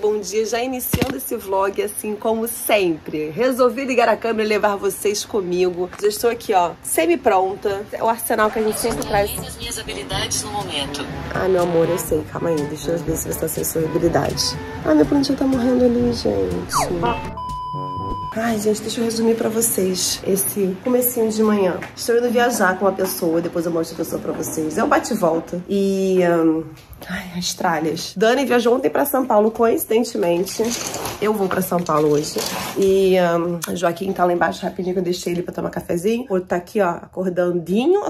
Bom dia. Já iniciando esse vlog, assim como sempre. Resolvi ligar a câmera e levar vocês comigo. Já estou aqui, ó, semi-pronta. É o arsenal que a gente sempre traz. As minhas habilidades no momento. Ai, meu amor, eu sei. Calma aí, deixa eu ver se você tá sem sua habilidade. Ai, meu plantinho tá morrendo ali, gente. Ai, gente, deixa eu resumir pra vocês esse comecinho de manhã. Estou indo viajar com uma pessoa, depois eu mostro a pessoa pra vocês. É um bate-volta. E... ai, as tralhas. Dani viajou ontem pra São Paulo, coincidentemente. Eu vou pra São Paulo hoje. E Joaquim tá lá embaixo rapidinho, que eu deixei ele pra tomar cafezinho. O outro tá aqui, ó, acordandinho.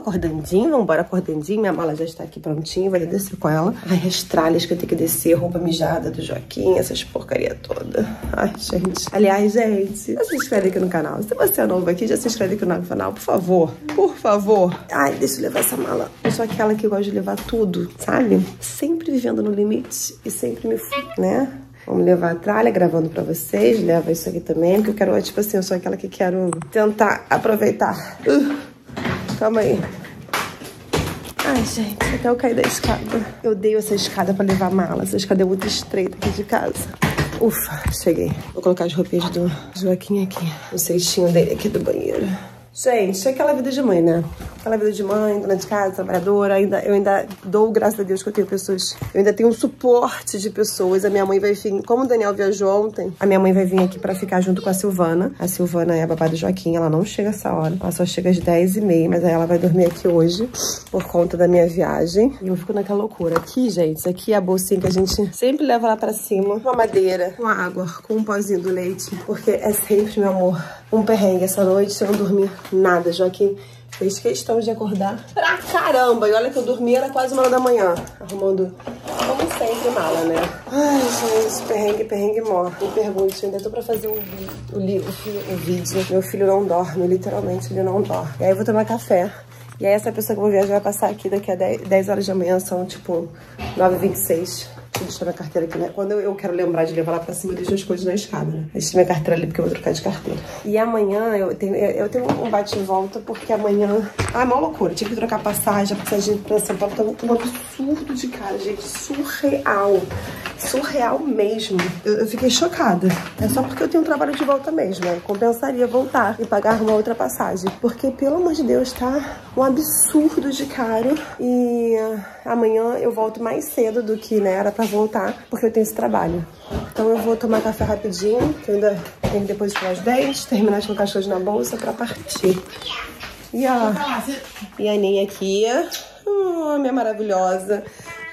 Vambora, acordandinho. Minha mala já está aqui prontinha, vai descer com ela. Ai, as tralhas que eu tenho que descer, roupa mijada do Joaquim, essas porcaria toda. Ai, gente. Aliás, gente, já se inscreve aqui no canal. Se você é novo aqui, já se inscreve aqui no canal, por favor. Por favor. Ai, deixa eu levar essa mala. Eu sou aquela que gosta de levar tudo, sabe? Sempre vivendo no limite e sempre me fui, né? Vamos levar a tralha gravando pra vocês. Leva isso aqui também, porque eu quero, tipo assim, eu sou aquela que quero tentar aproveitar. Calma aí. Ai, gente, até eu caí da escada. Eu odeio essa escada pra levar mala. Essa escada é muito estreita aqui de casa. Ufa, cheguei. Vou colocar as roupinhas do Joaquim aqui. O cestinho dele aqui do banheiro. Gente, é aquela vida de mãe, né? Aquela vida de mãe, dona de casa, trabalhadora. Eu ainda dou graças a Deus que eu tenho pessoas. Eu ainda tenho um suporte de pessoas. A minha mãe vai vir, como o Daniel viajou ontem, a minha mãe vai vir aqui pra ficar junto com a Silvana. A Silvana é a babá do Joaquim, ela não chega essa hora. Ela só chega às 10h30, mas aí ela vai dormir aqui hoje, por conta da minha viagem. E eu fico naquela loucura. Aqui, gente, isso aqui é a bolsinha que a gente sempre leva lá pra cima. Uma madeira, com água, com um pozinho do leite. Porque é sempre, meu amor, um perrengue. Essa noite eu não dormi nada, Joaquim fez questão de acordar pra caramba. E olha que eu dormi, era quase 1h da manhã. Arrumando, como sempre, mala, né? Ai, gente, perrengue morre. Me pergunte, eu ainda tô pra fazer o vídeo. Meu filho não dorme, literalmente, ele não dorme. E aí eu vou tomar café. E aí essa pessoa que eu vou viajar vai passar aqui daqui a 10 horas da manhã, são tipo 9h26. Deixa eu deixar minha carteira aqui, né? Quando eu quero lembrar de levar lá pra cima, eu deixo as coisas na escada, né? Deixo minha carteira ali, porque eu vou trocar de carteira. E amanhã eu tenho um bate e volta, porque amanhã... Ah, mó loucura. Eu tive que trocar passagem pra São Paulo. Tá um absurdo de cara, gente. Surreal. Surreal mesmo. Eu fiquei chocada. É só porque eu tenho um trabalho de volta mesmo, né? Compensaria voltar e pagar uma outra passagem. Porque, pelo amor de Deus, tá um absurdo de caro. E amanhã eu volto mais cedo do que, né, era pra voltar, porque eu tenho esse trabalho. Então eu vou tomar café rapidinho, que eu ainda tenho que depois tirar as 10, terminar de colocar as coisas na bolsa pra partir. E ó, e a Aninha aqui, minha maravilhosa.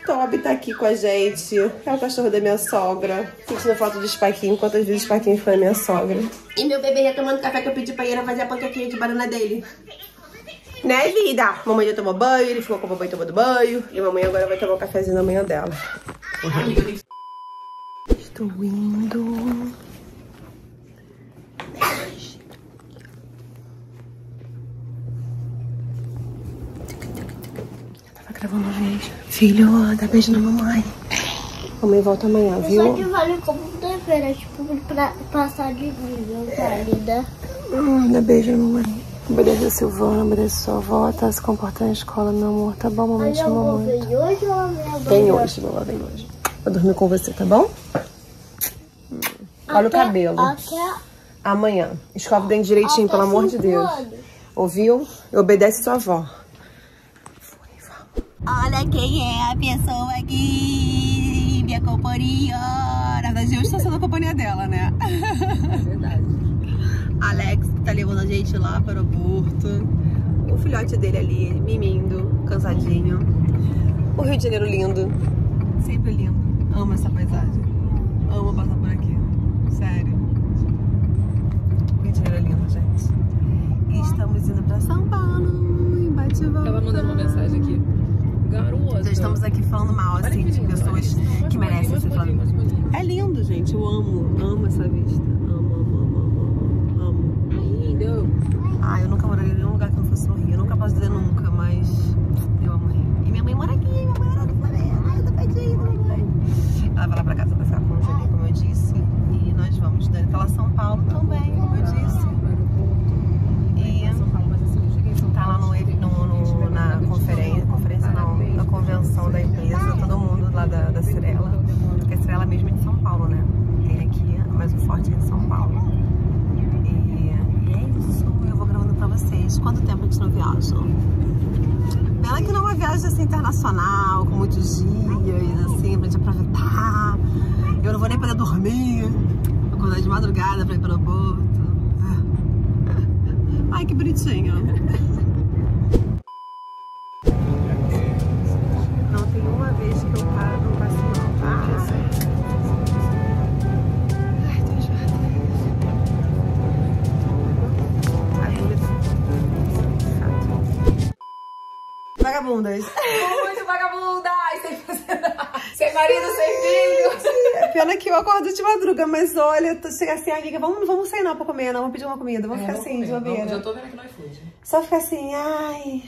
Toby tá aqui com a gente, é o cachorro da minha sogra. Sentindo foto do Spaquinho, quantas vezes o Spaquinho foi a minha sogra. E meu bebê ia tomando café que eu pedi pra ele fazer a panquequinha de banana dele. Né, vida? Mamãe já tomou banho, ele ficou com a mamãe tomando banho. E a mamãe agora vai tomar o cafezinho da manhã dela. Uhum. Estou indo. Eu tava gravando um vídeo. Filho, dá beijo na mamãe. Mamãe volta amanhã, viu? Só que vale como feira, tipo, pra passar de vida, válida. Dá beijo na mamãe. Obrigada, Silvana. Obrigada, sua avó. Tá se comportando na escola, meu amor. Tá bom, mamãe? Te amo muito. Vem hoje ou minha avó? Vem hoje, meu amor. Vem hoje. Vou dormir com você, tá bom? Olha o cabelo. Amanhã. Escova o dente direitinho, pelo amor de Deus. Ouviu? Obedece sua avó. Foi, vamos. Olha quem é a pessoa aqui. Minha companhia. Na verdade, eu estou sendo a companhia dela, né? É verdade. Alex, que tá levando a gente lá para o aeroporto. O filhote dele ali, mimindo, cansadinho. O Rio de Janeiro lindo. Sempre lindo. Amo essa paisagem. Amo passar por aqui. Sério. O Rio de Janeiro é lindo, gente. E estamos indo para São Paulo, em bate-volta. Tava mandando uma mensagem aqui. Garota. Já estamos aqui falando mal, assim, de pessoas que merecem ser faladas. É lindo, gente. Eu amo essa vista. Ah, eu nunca moraria em nenhum lugar que não fosse no Rio. Eu nunca posso dizer nunca, mas eu amo o Rio. E minha mãe mora aqui, minha mãe mora no Flamengo. Ai, eu tô pedindo, mamãe. Ela vai lá pra casa passar com o Joaquim, como eu disse. E nós vamos, Dani, pra lá São Paulo também, como eu disse. E tá lá na conferência, na convenção da empresa, todo mundo lá da Cyrela. Porque a Cyrela próxima viagem. Pena que não é uma viagem assim internacional, com muitos dias, assim, pra gente aproveitar. Eu não vou nem poder dormir, vou acordar de madrugada pra ir para o aeroporto. Ai, que bonitinho. Não tem uma vez que eu paro no passeio. Vagabundas. Muito vagabundas, sem fazer nada. Sem marido, sem filhos. Pena que eu acordo de madruga, mas olha, chega assim, amiga, vamos sair não pra comer, não, vamos pedir uma comida, vamos ficar assim, de bobeira. Já tô vendo aqui no iFood. Só ficar assim, ai,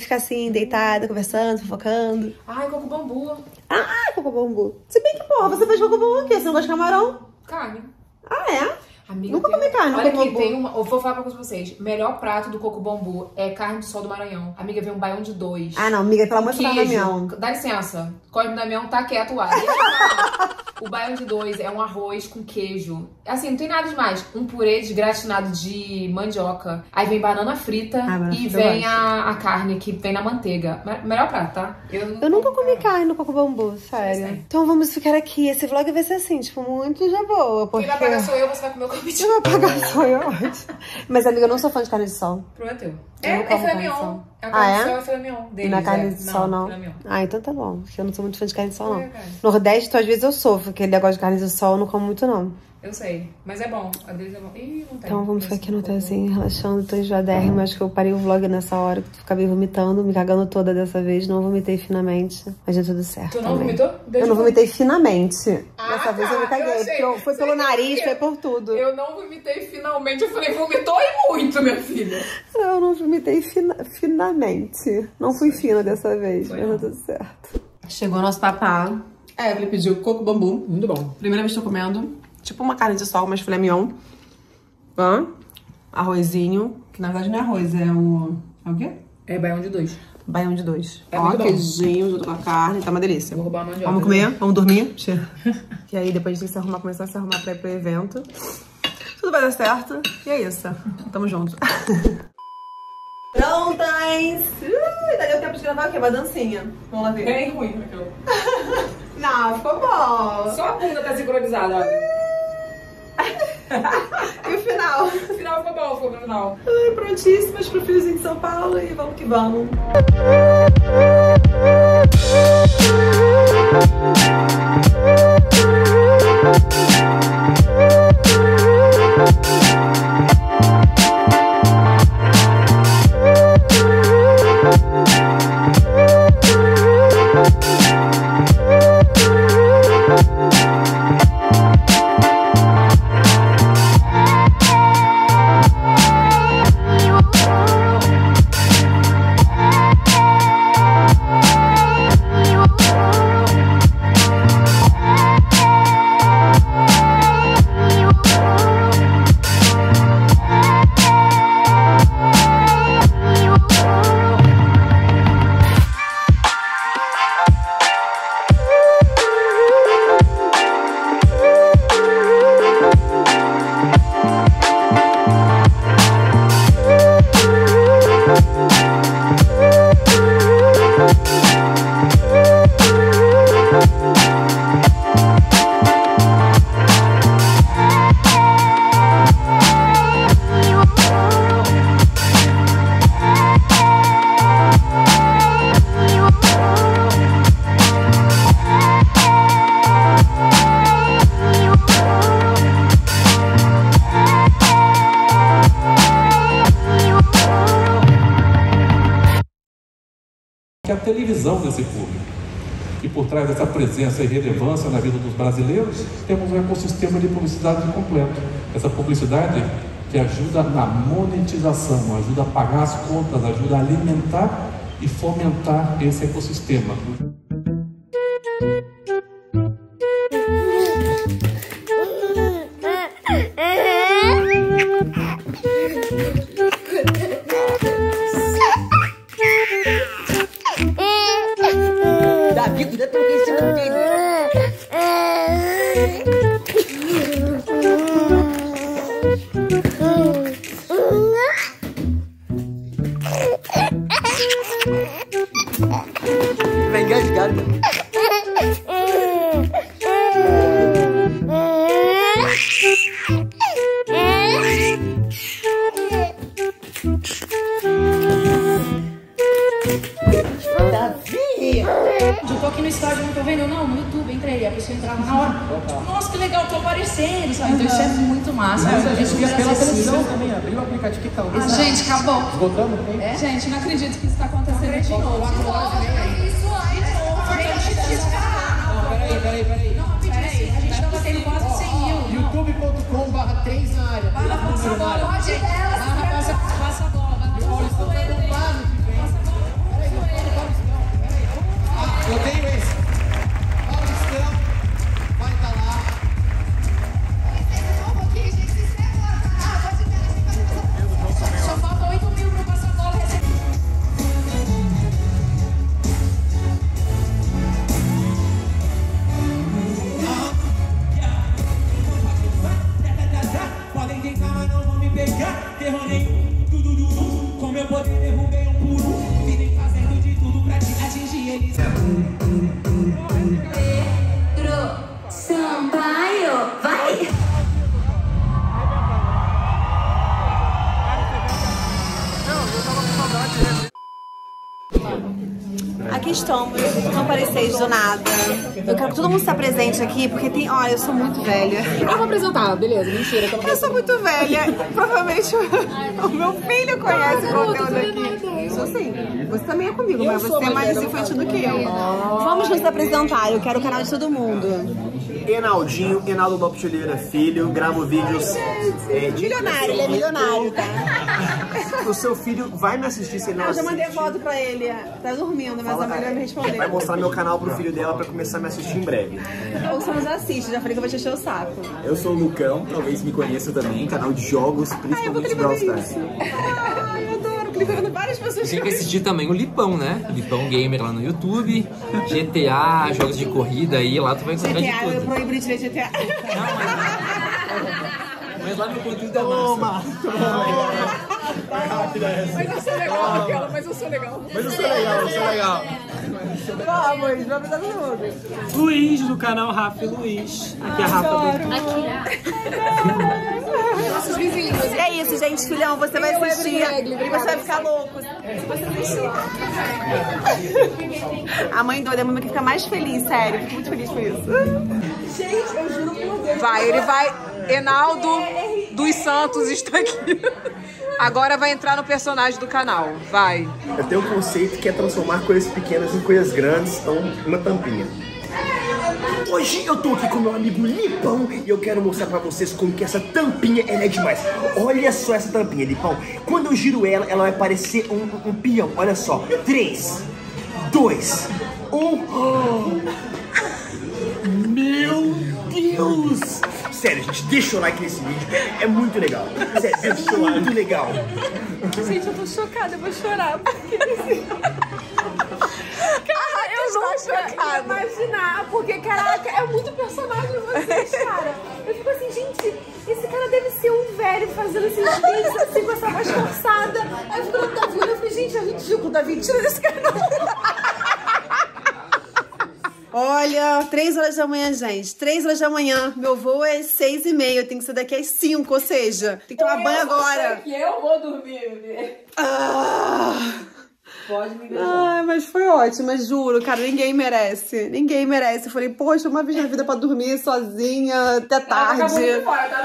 ficar assim, deitada, conversando, fofocando. Ai, Coco Bambu. Ah, Coco Bambu. Se bem que, porra, você faz Coco Bambu o quê? Você não gosta de camarão? Carne. Ah, é? Amiga, nunca comi carne. Olha aqui, tem uma... Eu vou falar pra vocês. Melhor prato do Coco Bambu é carne de sol do Maranhão. Amiga, vem um baião de 2. Ah, não, amiga, pelo amor de Deus, Damião. Dá licença. Cosme Damião tá quieto lá. O baião de 2 é um arroz com queijo. Assim, não tem nada demais. Um purê desgratinado de mandioca. Aí vem banana frita e vem a carne que vem na manteiga. Melhor prato, tá? Eu nunca comi carne no Coco Bambu, sério. Sim. Então vamos ficar aqui. Esse vlog vai ser assim, tipo, muito de boa. Porque... Quem vai pagar sou eu, você vai comer o convite. Quem vai pagar sou eu. Mas, amiga, eu não sou fã de carne de sol. Prometeu. É filé mignon. A carne de sol é filé mignon deles. Não é carne de sol, não. Ah, então tá bom. Porque eu não sou muito fã de carne de sol, não. Nordeste, às vezes eu sofro. Aquele negócio de carne de sol eu não como muito, não. Eu sei, mas é bom. A deles é bom. Ih, não tem. Então vamos ficar aqui no hotelzinho, relaxando. Tô enjoadérrima, mas que eu parei o vlog nessa hora. Acabei vomitando, me cagando toda dessa vez. Não vomitei finamente, mas deu tudo certo. Tu não vomitou? Eu não vomitei finamente. Dessa vez eu me caguei. Foi pelo nariz, foi por tudo. Eu não vomitei finalmente. Eu falei, vomitou e muito, minha filha. Não, eu não vomitei finamente. Não fui fina dessa vez, mas deu tudo certo. Chegou o nosso papá. A Evelyn pediu Coco Bambu, muito bom. Primeira vez que eu tô comendo, tipo uma carne de sol, mas filé mignon. Arrozinho, que na verdade não é arroz, é o... É o quê? É baião de 2. Baião de 2. É ó, queijinho junto com a carne, tá uma delícia. Vou roubar a mandioca. Vamos comer, né? Vamos dormir. E aí depois de se arrumar, começar a se arrumar pra ir pro evento. Tudo vai dar certo. E é isso. Tamo junto. Prontas! Deu tempo de gravar o quê? Uma dancinha. Vamos lá ver. Bem ruim, Raquel. Não, ficou bom. Só a bunda tá sincronizada, ó. E o final? O final ficou bom, ficou no final. Prontíssimas pro friozinho de São Paulo e vamos que vamos. A televisão desse público. E por trás dessa presença e relevância na vida dos brasileiros, temos um ecossistema de publicidade completo. Essa publicidade que ajuda na monetização, ajuda a pagar as contas, ajuda a alimentar e fomentar esse ecossistema. dele, a pessoa entrava na hora, tipo, nossa, que legal, tô aparecendo, sabe? Então isso é muito massa. Mas a gente via pela televisão também, abriu o aplicativo, que tá ouvindo. Gente, acabou. Esgotando o tempo? Gente, não acredito que isso tá acontecendo de novo. Peraí. Não, rapidinho, a gente tá batendo quase 100 mil. youtube.com/3 na área. Passa a bola, pode delas. Passa a bola, vai tudo. Eu tenho esse. Paulistão vai estar lá. Só um pouquinho, gente. Se inscreve lá. Ah, pode ver. Só falta 8 mil para passar a bola receber. Podem tentar, mas não vão me pegar. Terror nenhum, tudo. Com meu poder derrubei um por um. Vivem fazendo de tudo pra te atingir eles. Aqui estamos, não apareceis do nada. Eu quero que todo mundo está presente aqui, porque tem... Olha, eu sou muito velha. Eu vou apresentar, beleza, mentira. Eu sou muito velha, provavelmente o meu filho conhece o conteúdo aqui. Isso sim, você também é comigo, mas você é mais infantil do que eu. Vamos nos apresentar, eu quero o canal de todo mundo. Enaldinho, Enaldo Lopes de Oliveira Filho, gravo vídeos... milionário, ele é milionário, tá? O seu filho vai me assistir se não assistir. Eu já mandei foto pra ele, tá dormindo, mas a mulher vai me responder. Vai mostrar meu canal pro filho dela pra começar a me assistir em breve. Ou só nos assiste, já falei que eu vou te encher o saco. Eu sou o Lucão, talvez me conheça também, canal de jogos, principalmente Brawl Stars. Ai, eu adoro, clicando várias pessoas. Tem que assistir também o Lipão, né? Lipão Gamer lá no YouTube, GTA, jogos de corrida aí, lá tu vai encontrar de tudo. Eu proibi de ver GTA. Mas lá no conteúdo da massa. Mas eu sou legal. Vamos, vamos dar tudo. Luiz, do canal Rafa Luiz. Aqui é a Rafa do... Aqui. Nossos vizinhos. É isso, gente. Filhão, você vai assistir. Você vai ficar louco. A mãe doida é a mãe que fica mais feliz, sério. Fico muito feliz com isso. Gente, eu juro por Deus. Vai, ele vai... Enaldo dos Santos está aqui. Agora vai entrar no personagem do canal, vai. Eu tenho um conceito que é transformar coisas pequenas em coisas grandes, então uma tampinha. Hoje eu tô aqui com meu amigo Lipão e eu quero mostrar pra vocês como que essa tampinha ela é demais. Olha só essa tampinha, Lipão. Quando eu giro ela, ela vai parecer um peão, olha só. 3, 2, 1... Meu Deus! Sério, gente, deixa o like nesse vídeo, é muito legal. Sério, é muito legal. Gente, eu tô chocada, eu vou chorar. Porque... Caraca, eu não chocada. Imaginar, porque, caraca, é muito personagem vocês, cara. Eu fico assim, gente, esse cara deve ser um velho fazendo esses vídeos assim, com essa voz forçada. Aí eu fico no Davi, eu falei, gente, é ridículo, Davi, tira esse canal. Olha, 3 horas da manhã, gente. 3 horas da manhã. Meu voo é 6h30. Eu tenho que sair daqui às 5, ou seja, tem que tomar banho agora. Que eu vou dormir, né? Pode me beijar. Ai, mas foi ótimo, mas juro, cara, ninguém merece. Ninguém merece. Eu falei, poxa, uma vez na vida pra dormir sozinha, até tarde. Eu não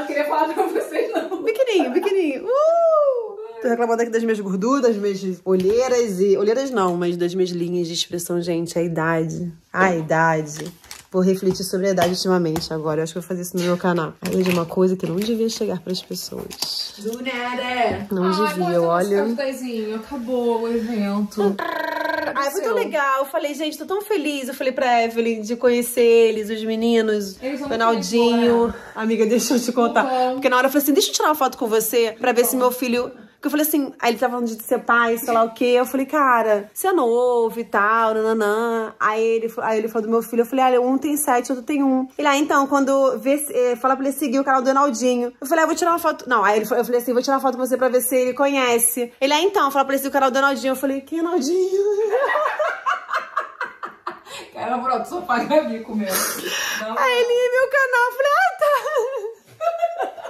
queria falar com vocês, não. Biquininho. Tô reclamando aqui das minhas gorduras, das minhas olheiras e... Olheiras não, mas das minhas linhas de expressão, gente. A idade. A idade. Vou refletir sobre a idade ultimamente agora. Eu acho que vou fazer isso no meu canal. A idade é uma coisa que não devia chegar pras pessoas. Do nada! Não devia, olha... Acabou o evento. Ai, foi tão legal. Eu falei, gente, tô tão feliz. Eu falei pra Evelyn de conhecer eles, os meninos, o Enaldinho. Amiga, deixa eu te contar. Porque na hora eu falei assim, deixa eu tirar uma foto com você pra ver se meu filho... Porque eu falei assim, aí ele tava falando de ser pai, sei lá o quê. Eu falei, cara, você é novo e tal, nananã. Aí ele falou do meu filho, eu falei, olha, um tem 7, outro tem 1. Ele, então, quando fala pra ele seguir o canal do Enaldinho. Eu falei, eu vou tirar uma foto. Não, aí eu falei assim, vou tirar uma foto com você pra ver se ele conhece. Ele, então, fala pra ele seguir o canal do Enaldinho. Eu falei, que Enaldinho? Cara, pronto, só paga bico mesmo. Aí ele ia ver o canal, eu falei, tá.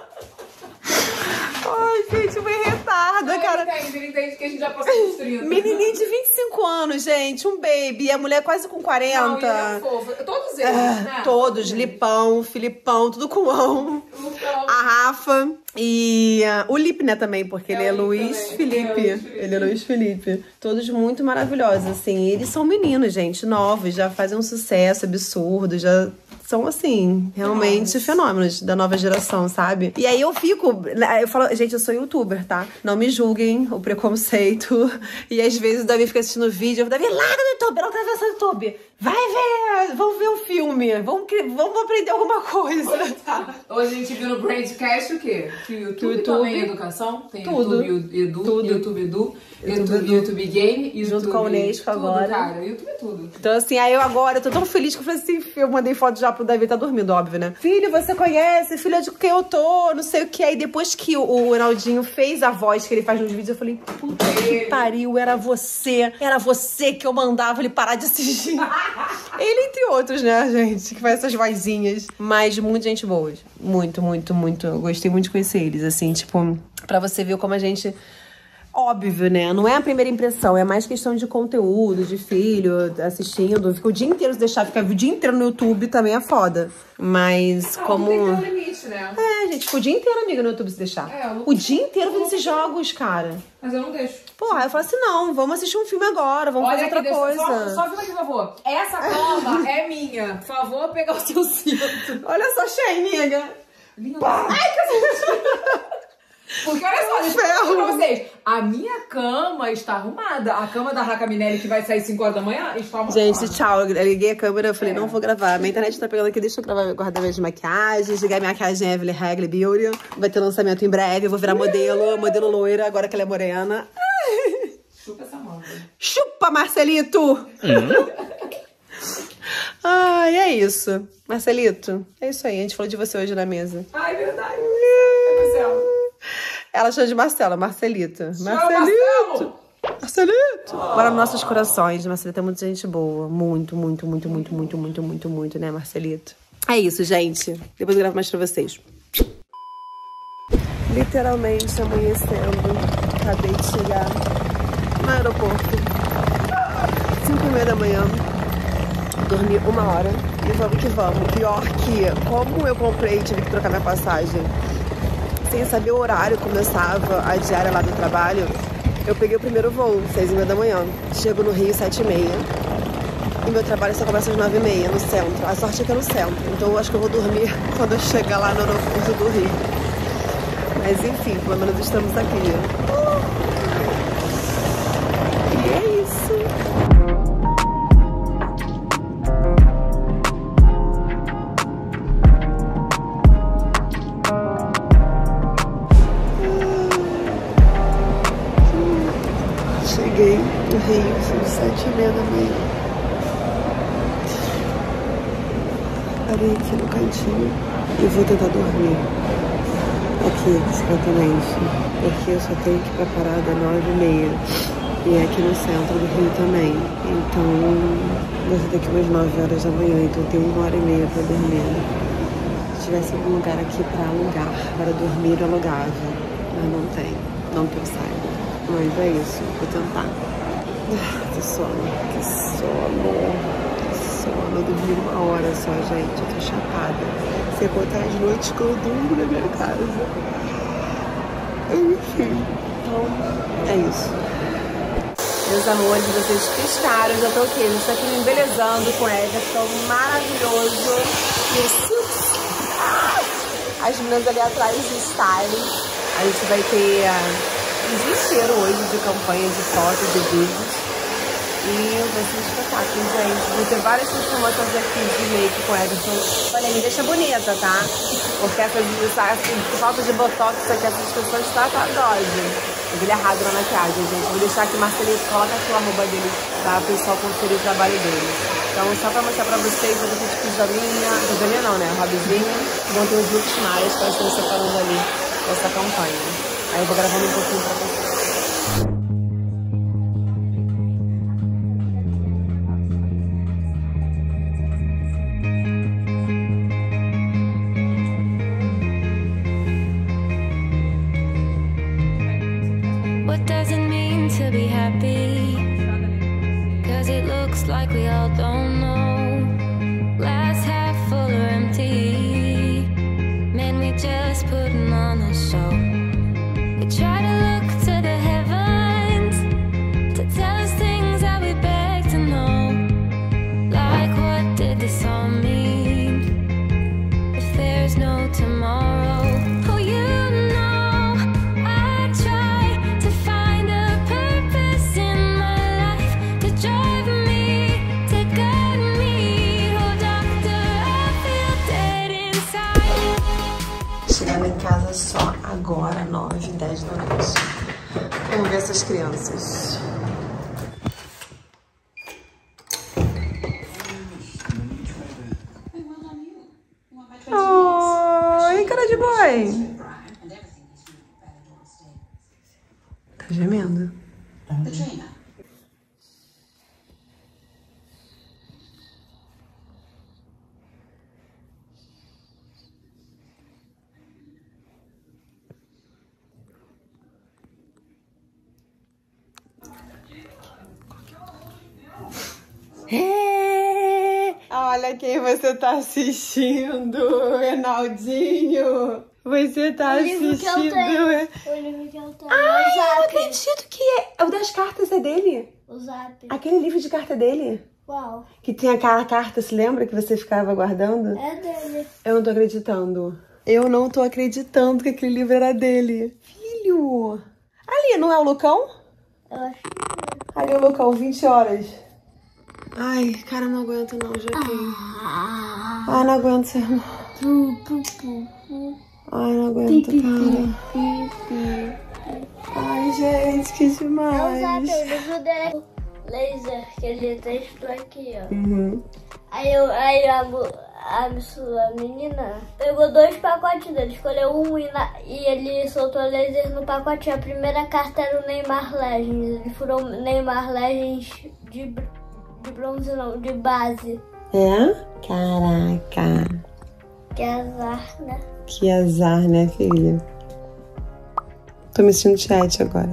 Ai, gente, eu fui retarda, cara. entende, ele entende que a gente já passou dos 30. Menininho de 25 anos, gente, um baby, a mulher quase com 40. Não, ele é fofo. Todos eles, né? Todos, Lipão, Filipão, tudo com ão. A Rafa e o Lip, né, também, porque ele é Luiz Felipe. Ele é Luiz Felipe. Todos muito maravilhosos, assim. Eles são meninos, gente, novos, já fazem um sucesso absurdo, já... São, assim, realmente fenômenos da nova geração, sabe? E aí eu fico... Eu falo, gente, eu sou youtuber, tá? Não me julguem o preconceito. E às vezes o Davi fica assistindo vídeo. O Davi, larga no YouTube, ela tá vendo o YouTube. Vai ver, vamos ver um filme. Vamos aprender alguma coisa. Tá. Hoje a gente viu no Braincast o quê? Que o YouTube também é educação. Tem tudo. YouTube Edu, tudo. YouTube Edu. YouTube Game, YouTube, junto com a Unesco agora. Cara, YouTube é tudo. Então, assim, aí eu agora, eu tô tão feliz que eu falei assim, eu mandei foto já pro Davi, tá dormindo, óbvio, né? Filho, você conhece? Filho, é de quem eu tô? Não sei o que. Aí depois que o Enaldinho fez a voz que ele faz nos vídeos, eu falei, puta que pariu, era você. Era você que eu mandava ele parar de assistir. Ele, entre outros, né, gente? Que faz essas vozinhas. Mas muito gente boa. Muito, muito, muito. Eu gostei muito de conhecer eles, assim, tipo, pra você ver como a gente... Óbvio, né? Não é a primeira impressão, é mais questão de conteúdo, de filho, assistindo. Fica o dia inteiro, se deixar ficar o dia inteiro no YouTube também é foda. Mas como... Tem que ter um limite, né? É, gente, fica o dia inteiro, amiga, no YouTube se deixar. É, o dia inteiro vendo esses jogos, cara. Mas eu não deixo. Porra, eu falo assim, não, vamos assistir um filme agora, vamos fazer outra coisa. Só fica aqui, por favor. Essa cama é minha. Por favor, pegar o seu cinto. Olha só, Shane, nega. Ai, que... Porque olha só, deixa eu falar pra vocês. A minha cama está arrumada. A cama da Raca Minelli, que vai sair 5 horas da manhã, está arrumada. Gente, tchau. Eu liguei a câmera, eu falei, não vou gravar. Minha internet tá pegando aqui, deixa eu gravar, guardar minhas maquiagens. Ligar minha maquiagem Evelyn Hagley Beauty. Vai ter lançamento em breve, eu vou virar modelo loira, agora que ela é morena. Chupa essa mão. Chupa, Marcelito! Ai, é isso. Marcelito, é isso aí. A gente falou de você hoje na mesa. Ai, verdade. Marcelo. Ela chama de Marcela, Marcelito. Marcelito! Marcelito! Mora nos nossos corações. Marcelito é muita gente boa. Muito, muito, muito, muito, muito, muito, muito, muito, né, Marcelito? É isso, gente. Depois eu gravo mais pra vocês. Literalmente amanhecendo. Acabei de chegar no aeroporto. 5h30 da manhã. Dormi 1 hora. E vamos que vamos. Pior que, como eu comprei, tive que trocar minha passagem. Sem saber o horário, começava a diária lá do trabalho. Eu peguei o primeiro voo, 6h30 da manhã. Chego no Rio, 7h30. E meu trabalho só começa às 9h30, no centro. A sorte é que é no centro. Então eu acho que eu vou dormir quando eu chegar lá no aeroporto do Rio. Mas enfim, pelo menos estamos aqui. E é isso. Cheguei no Rio, são 7h30 da manhã. Parei aqui no cantinho e vou tentar dormir aqui, discretamente, porque eu só tenho que ir pra parada 9h30 e é aqui no centro do Rio também. Então, vai ser daqui umas 9 horas da manhã, então eu tenho 1h30 pra dormir. Se tivesse algum lugar aqui pra alugar, para dormir, eu alugava, mas não tem, não que eu saiba. Mas é isso, vou tentar. Que sono, que sono, que sono. Eu dormi 1 hora só, gente, eu tô chapada. Você contar as noites que eu durmo na minha casa. Enfim, então é isso. Meus amores, vocês pescaram, já tô aqui. Estou aqui me embelezando com Everton, maravilhoso. E o as meninas ali atrás de style. A gente vai ter... Desespero hoje de campanha de fotos, de vídeos. E vai ser um espetáculo, gente. Vou ter várias transformações aqui de make com Everton. Olha, me deixa bonita, tá? Porque essa falta de botox aqui, essas pessoas estão com a dose. Eu vi errado na maquiagem, gente. Vou deixar aqui o Marcelinho, coloca aqui o arroba dele, tá? Pra o pessoal conferir o trabalho dele. Então, só pra mostrar pra vocês, eu vou ter de pijaminha. Pijaminha não, né? Robizinho. Vão ter os looks mais que eu estou separando ali dessa campanha. Aí eu vou gravando um pouquinho pra vocês. chegando em casa só agora, 9h10 da noite. Vamos ver essas crianças. Oi, cara de boi. Tá gemendo. Olha quem você tá assistindo, Enaldinho. Você tá assistindo. O livro que eu tenho. Ai, eu não acredito que é. O das cartas é dele? O Zap. Aquele livro de carta é dele? Qual? Que tem aquela carta, se lembra que você ficava guardando? É dele. Eu não tô acreditando. Eu não tô acreditando que aquele livro era dele. Filho! Ali, não é o Lucão? Eu acho que é. Ali é o Lucão, 20 horas. Ai, cara, não aguento não, Joaquim. Ai, não aguento, seu irmão. Ai, não aguento, cara. Ai, gente, que demais. É o livro dele. Laser, que ele testou aqui, ó. Uhum. Aí a menina pegou dois pacotes dele, escolheu um e ele soltou laser no pacote. A primeira carta era o Neymar Legends. Ele furou o Neymar Legends de bronze não, de base. É? Caraca. Que azar, né? Que azar, né, filha? Tô me sentindo chat agora.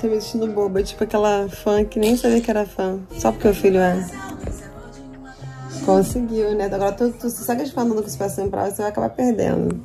Tô me sentindo boba, tipo aquela fã que nem sabia que era fã. Só porque o filho é. Conseguiu, né? Agora tu só que falando que você passa em prova, você vai acabar perdendo.